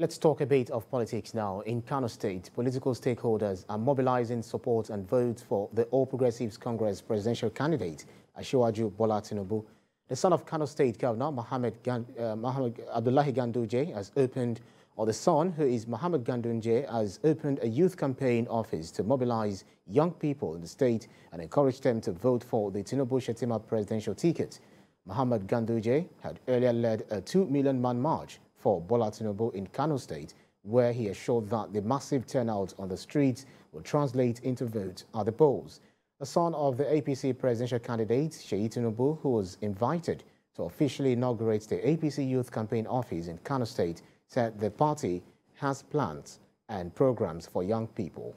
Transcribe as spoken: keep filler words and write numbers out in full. Let's talk a bit of politics now. In Kano State, political stakeholders are mobilizing support and votes for the All Progressives Congress presidential candidate, Asiwaju Bola Tinubu. The son of Kano State Governor Mohammed uh, Mohammed Abdullahi Ganduje has opened, or the son, who is Mohammed Ganduje, has opened a youth campaign office to mobilize young people in the state and encourage them to vote for the Tinubu Shetima presidential ticket. Mohammed Ganduje had earlier led a two million man march for Bola Tinubu in Kano State, where he assured that the massive turnout on the streets will translate into votes at the polls. The son of the A P C presidential candidate, Seyi Tinubu, who was invited to officially inaugurate the A P C Youth Campaign Office in Kano State, said the party has plans and programs for young people.